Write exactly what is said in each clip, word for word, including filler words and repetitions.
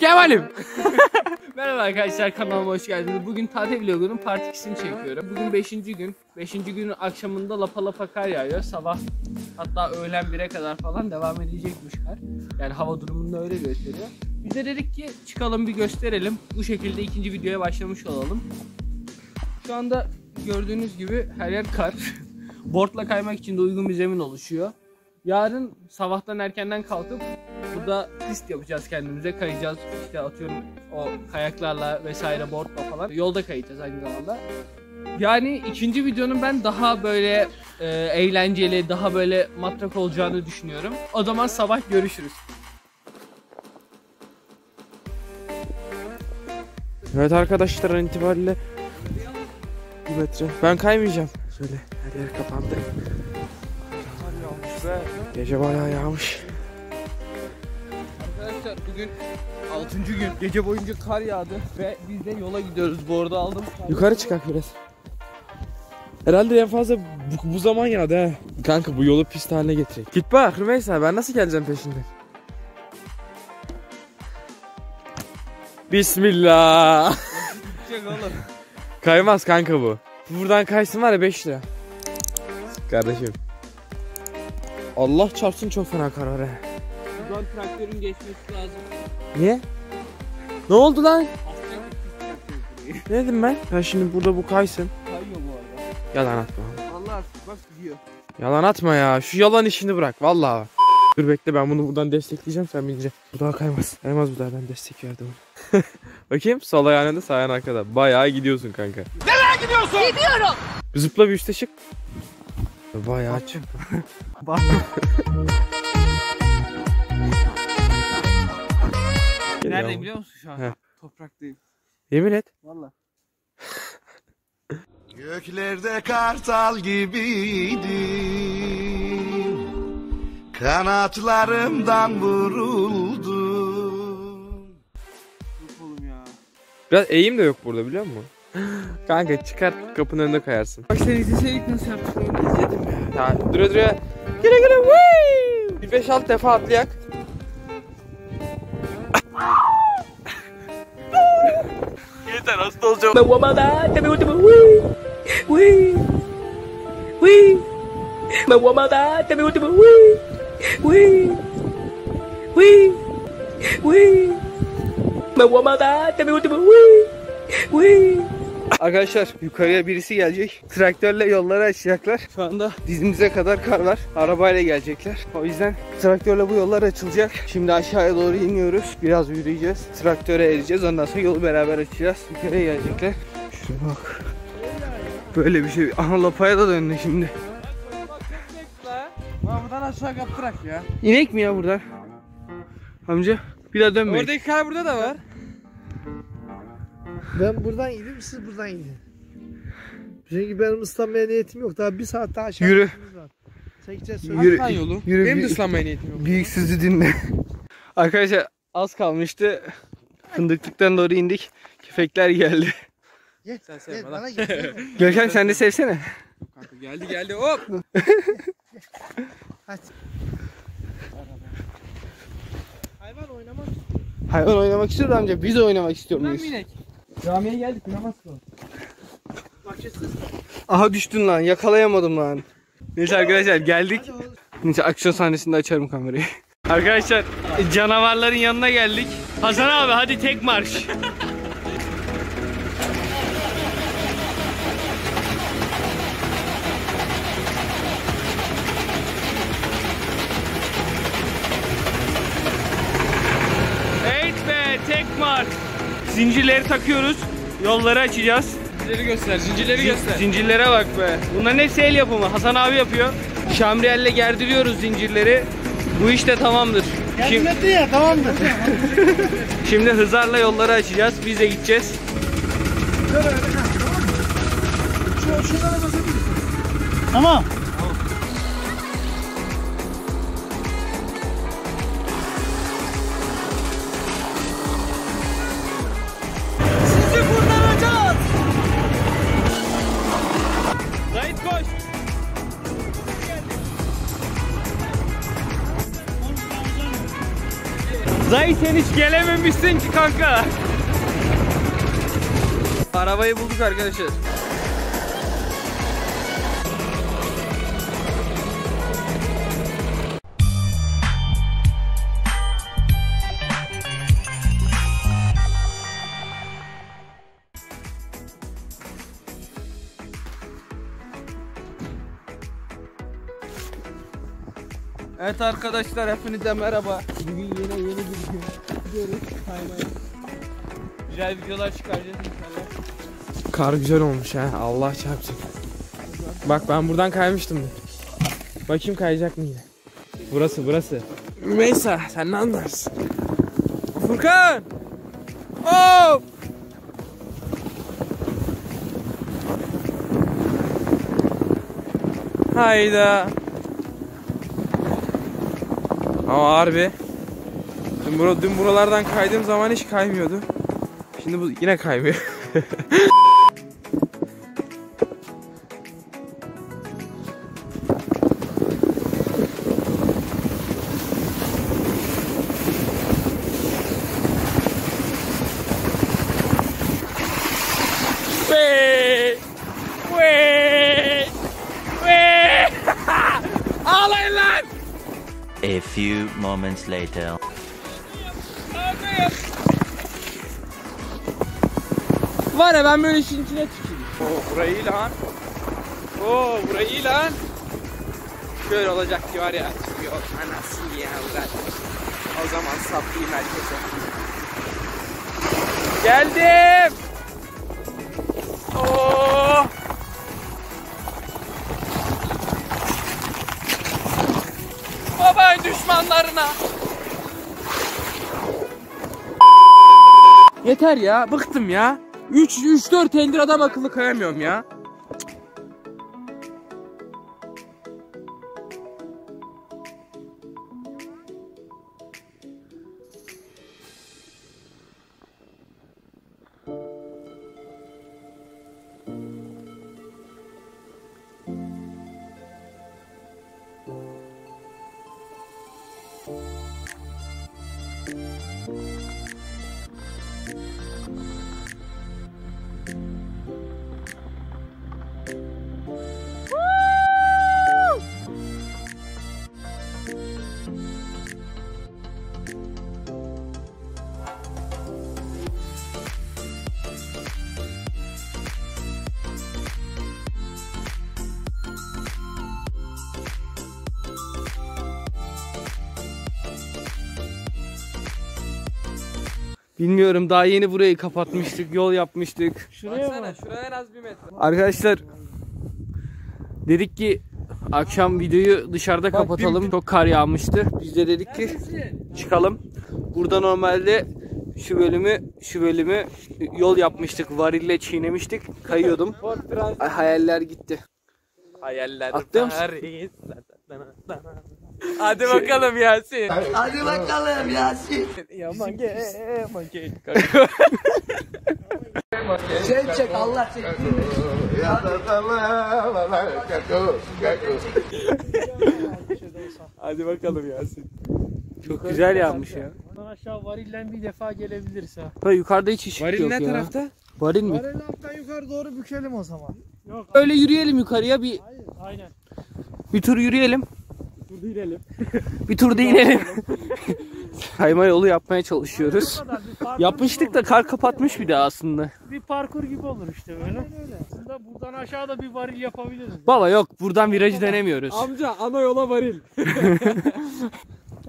Kemal'im. Merhaba arkadaşlar, kanalıma hoş geldiniz. Bugün tatil vlogunun part iki'sini çekiyorum. Bugün beşinci gün. beşinci günün akşamında lapa lapa kar yağıyor. Sabah hatta öğlen bire kadar falan devam edecekmiş kar. Yani hava durumunda öyle gösteriyor. Biz de dedik ki çıkalım bir gösterelim. Bu şekilde ikinci videoya başlamış olalım. Şu anda gördüğünüz gibi her yer kar. Boardla kaymak için de uygun bir zemin oluşuyor. Yarın sabahtan erkenden kalkıp burada pist yapacağız kendimize, kayacağız işte, atıyorum o kayaklarla vesaire, boardla falan. Yolda kayacağız aynı zamanda. Yani ikinci videonun ben daha böyle e, eğlenceli, daha böyle matrak olacağını düşünüyorum. O zaman sabah görüşürüz. Evet arkadaşlar, itibariyle bir metre. Ben kaymayacağım. Şöyle her yer kapandı. Gece bayağı yağmış. Arkadaşlar bugün altıncı gün. Gece boyunca kar yağdı ve biz de yola gidiyoruz. Bu arada aldım. Yukarı çıkak biraz. Herhalde en fazla bu, bu zaman yağdı he. Kanka bu yolu pist haline getirecek. Git bak Rümeysa, ben nasıl geleceğim peşinden? Bismillah. Kaymaz kanka bu. Buradan kaysın var ya beş lira. Kardeşim. Allah çarpsın, çok fena karar he. Buradan traktörün geçmesi lazım. Niye? Ne oldu lan? Ne dedim ben? Ben şimdi burada bu kaysın. Kayıyor bu arada. Yalan atma. Vallahi bak gidiyor. Yalan atma ya. Şu yalan işini bırak vallahi. Dur bekle, ben bunu buradan destekleyeceğim, sen bineceksin. Bu daha kaymaz. Kaymaz bu daha, ben destek verdim. Bakayım, sol ayağın da sağ ayağın arkada. Bayağı gidiyorsun kanka. Nereye gidiyorsun? Gidiyorum. Zıpla bir üste çık. Bayağı açık. Neredeyim biliyor musun şu an? He. Topraktayım. Yemin et. Valla. Göklerde kartal gibiydim, kanatlarımdan vuruldum. Yok oğlum ya. Biraz eğim de yok burada biliyor musun? Kanka çıkart, kapının önünde kayarsın. Bak sen izleseydik nasıl yaptıklarını izledim ya. Ya dura dura. Güle güle vuuu. Bir beş altı defa atlayak. Yeter, hasta olacağım. Arkadaşlar yukarıya birisi gelecek. Traktörle yolları açacaklar. Şu anda dizimize kadar kar var. Arabayla gelecekler. O yüzden traktörle bu yollar açılacak. Şimdi aşağıya doğru iniyoruz. Biraz yürüyeceğiz. Traktöre ereceğiz. Ondan sonra yolu beraber açacağız. Yukarıya gelecekler. Şuna bak. Böyle bir şey. Aha lapaya da döndü şimdi. Buradan aşağı kaptırak ya. İnek mi ya buradan? Amca bir daha dönmeyin. Oradaki kar burada da var. Ben buradan gideyim, siz buradan gidin. Çünkü benim ıslanmaya niyetim yok. Daha bir saat daha aşağı yürü. Var. Çekeceğiz sonra. Yürü. Yolu. Yürü. Benim de ıslanmaya niyetim yok. Büyük sizi dinle. Arkadaşlar az kalmıştı. Fındıklıktan doğru indik. Köpekler geldi. Gel sen sevme lan. Görkem sen de sevsene. Kanka geldi geldi hop. Hadi. Hayvan oynamak istiyor. Hayvan oynamak istiyor amca. Biz de oynamak istiyor muyuz? Camiye geldik, namaz kılalım. Aha düştün lan, yakalayamadım lan. Neyse arkadaşlar geldik. Neyse aksiyon sahnesinde açarım kamerayı. Arkadaşlar canavarların yanına geldik. Hasan abi hadi tek marş. Evet be, tek marş. Zincirleri takıyoruz, yolları açacağız. Zincirleri göster, zincirleri göster. Zincirlere bak be. Bunların hepsi el yapımı, Hasan abi yapıyor. Şamriyelle gerdiriyoruz zincirleri. Bu iş de tamamdır. Şimdi... ya, tamamdır. Şimdi hızarla yolları açacağız, biz de gideceğiz. Tamam. Dayı sen hiç gelememişsin ki kanka. Arabayı bulduk arkadaşlar. Evet arkadaşlar, hepinize merhaba. Bugün yine yeni bir gün gidiyoruz kaymaya. Güzel videolar çıkaracağız inşallah. Kar güzel olmuş ha, Allah çarpacak. Bak ben buradan kaymıştım. Bakayım kayacak mı yine. Burası burası. Meisa sen ne anlarsın? Furkan! Hop! Hayda. Ama harbi dün, bura, dün buralardan kaydığım zaman hiç kaymıyordu. Şimdi bu yine kaymıyor. Wee! Wee! Wee! Ağlayın lan! A few moments later. Var ya ben böyle işin içine çıkayım. Oo burayı lan. Oo burayı lan. Şöyle olacak ki var ya. Çıkıyor anasını ya ulan. O zaman saplayayım herkese. Geldim. Oo. Babay düşmanlarına. Yeter ya, bıktım ya. üç üç dört tendir adam akıllı kayamıyorum ya. Bilmiyorum, daha yeni burayı kapatmıştık, yol yapmıştık. Şuraya baksana, şuraya en az bir metre. Arkadaşlar dedik ki akşam videoyu dışarıda bak, kapatalım. Dün, dün. Çok kar yağmıştı. Biz de dedik ki çıkalım. Burada normalde şu bölümü şu bölümü yol yapmıştık. Varille çiğnemiştik. Kayıyordum. Hayaller gitti. Hayaller. Hadi bakalım Yasin. Hadi bakalım Yasin. Yaman gel, yaman gel. Sen çek, Allah çek. Hadi bakalım Yasin. Çok güzel yanmış ya. Ondan aşağı varillen bir defa gelebiliriz ha. Ha yukarıda hiç ışık yok ya. Varil ne tarafta? Varil mi? Varil alttan yukarı doğru bükelim o zaman. Yok. Öyle yürüyelim yukarıya bir. Aynen. Bir tur yürüyelim. Değinelim. Bir tur değinelim. Kayma yolu yapmaya çalışıyoruz. Yapmıştık da kar kapatmış bir daha aslında. Bir parkur gibi olur işte böyle. Öyle. Aslında buradan aşağıda bir varil yapabiliriz. Baba yani. Yok buradan virajı denemiyoruz. Amca ana yola varil.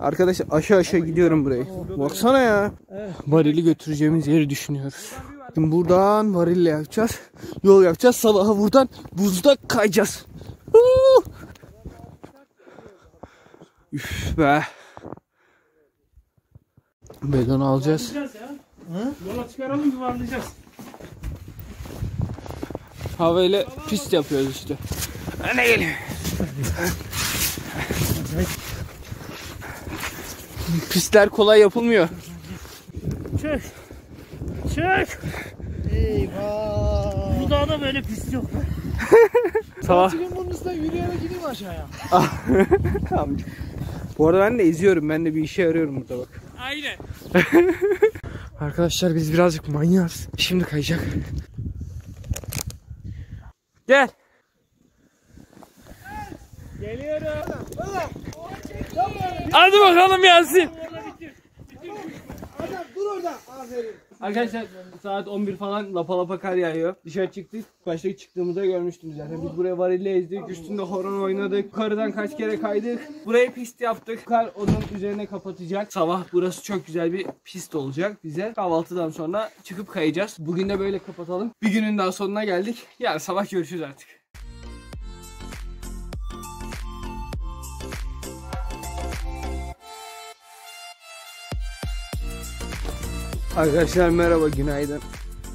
Arkadaşlar aşağı aşağı gidiyorum burayı. Baksana ya. Evet. Varili götüreceğimiz yeri düşünüyoruz. Şimdi buradan varille yapacağız. Yol yapacağız. Sabaha buradan buzda kayacağız. Üf be. Bedonu alacağız. Yola çıkaralım, yuvarlayacağız. Havayla pist yapıyoruz işte. Ne geliyor? Pistler kolay yapılmıyor. Çık. Çık. Eyvah. Bu dağda böyle pist yok. Sabah. Bugün bunun üstüne yürüyerek gideyim aşağıya. Amca. Bu arada ben de izliyorum. Ben de bir işe arıyorum burada bak. Aynen. Arkadaşlar biz birazcık manyağız. Şimdi kayacak. Gel. Geliyorum. Hadi bakalım Yasin. Adam dur orada. Aferin. Arkadaşlar saat on bir falan lapa lapa kar yağıyor. Dışarı çıktık. Başta çıktığımızda görmüştünüz zaten. Biz buraya varille ezdik. Üstünde horon oynadık. Karıdan kaç kere kaydık. Burayı pist yaptık. Kar onun üzerine kapatacak. Sabah burası çok güzel bir pist olacak bize. Kahvaltıdan sonra çıkıp kayacağız. Bugün de böyle kapatalım. Bir günün daha sonuna geldik. Yarın sabah görüşürüz artık. Arkadaşlar merhaba, günaydın.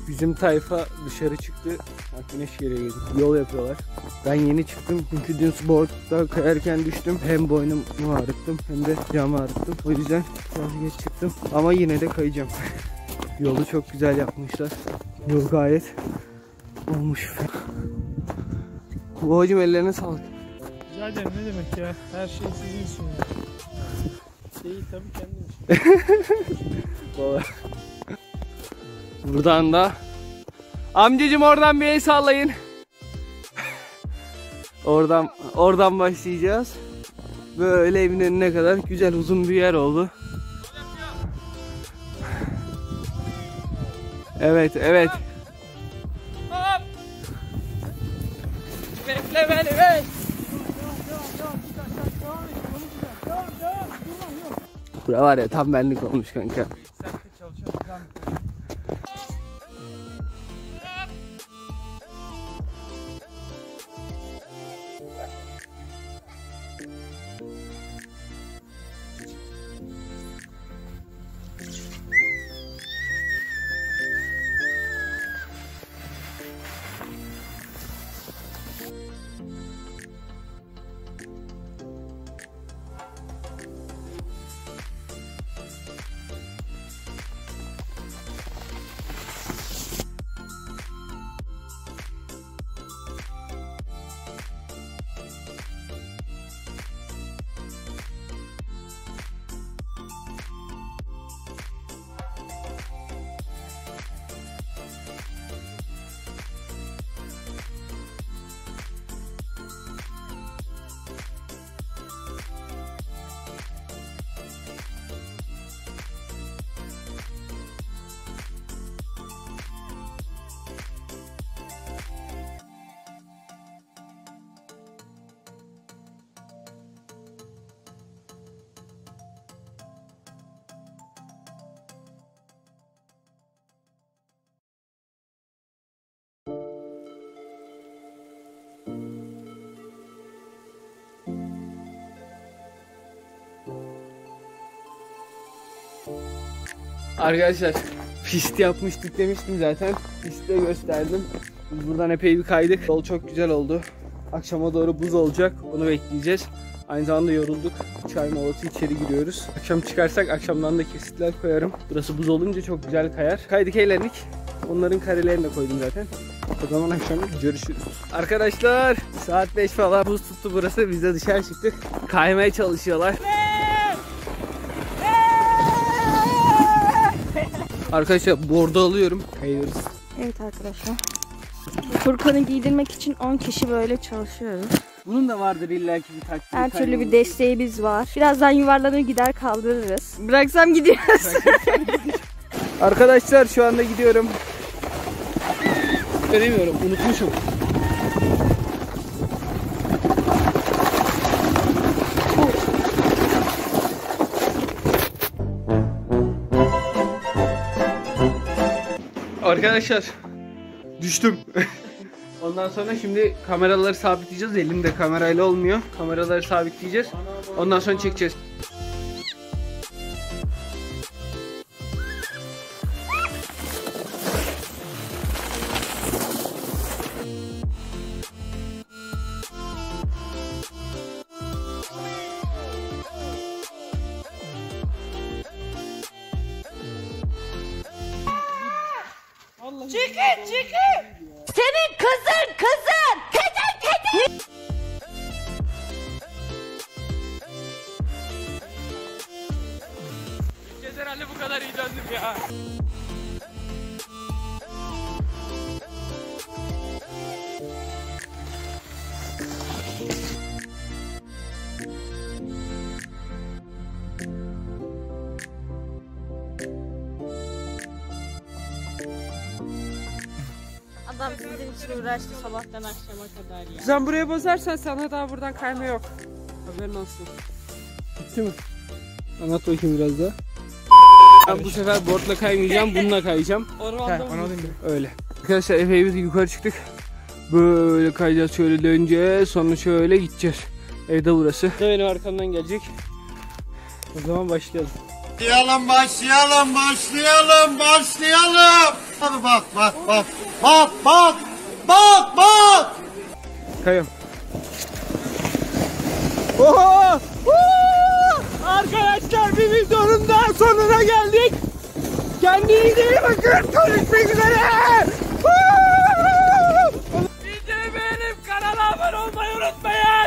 Bizim tayfa dışarı çıktı. Bak güneş geriye geldi. Yol yapıyorlar. Ben yeni çıktım çünkü dün sporda kayarken düştüm. Hem boynumu ağrıttım hem de camı ağrıttım. O yüzden biraz geç çıktım ama yine de kayacağım. Yolu çok güzel yapmışlar. Yol gayet olmuş. Babacım ellerine sağlık. Güzel de ne demek ya? Her şey sizin için ya. Şeyi tabii kendim için. Baba. Buradan da amcacım oradan bir el sallayın. Oradan oradan başlayacağız. Böyle evin önüne kadar güzel uzun bir yer oldu. Evet evet. Hop. Bekle beni bek. Bura var ya tam benlik olmuş kanka. Arkadaşlar pist yapmıştık demiştim zaten. Pisti de gösterdim. Biz buradan epey bir kaydık. Yol çok güzel oldu. Akşama doğru buz olacak. Onu bekleyeceğiz. Aynı zamanda yorulduk. Çay molası içeri giriyoruz. Akşam çıkarsak akşamdan da kesitler koyarım. Burası buz olunca çok güzel kayar. Kaydık, eğlendik. Onların karelerini de koydum zaten. O zaman akşam görüşürüz. Arkadaşlar saat beş falan buz tuttu burası. Biz de dışarı çıktık. Kaymaya çalışıyorlar. Arkadaşlar bordo alıyorum. Kayıyoruz. Evet arkadaşlar. Furkan'ı giydirmek için on kişi böyle çalışıyoruz. Bunun da vardır illaki bir taktik. Her türlü kaynağımız. Bir desteği biz var. Birazdan yuvarlanır gider kaldırırız. Bıraksam gidiyoruz. Arkadaşlar şu anda gidiyorum. Göremiyorum, unutmuşum. Arkadaşlar düştüm. Ondan sonra şimdi kameraları sabitleyeceğiz. Elimde kamerayla olmuyor. Kameraları sabitleyeceğiz. Ondan sonra çekeceğiz. Çekil çekil. Senin kızın kızın. Kızın kızın. Geceler Hasan'la bu kadar iyi döndüm ya. Adam sizin için uğraştı sabahtan akşama kadar ya. Sen buraya bozarsan sana daha buradan kayma yok. Haberin olsun. Bitti mi? Anlat bakayım biraz daha. Ben bu sefer boardla kaymayacağım, bununla kayacağım. Ormanda mı? Öyle. Arkadaşlar epey bir yukarı çıktık. Böyle kayacağız, şöyle döneceğiz, sonra şöyle gideceğiz. Evde burası. De benim arkamdan gelecek. O zaman başlayalım. Başlayalım, başlayalım, başlayalım, başlayalım. Hadi bak, bak, bak, bak, bak, bak, bak. Kayalım. Oha! Arkadaşlar bir videonun daha sonuna geldik. Kendinize iyi bakın. Görüşmek üzere. Videoyu beğenip kanala abone olmayı unutmayın.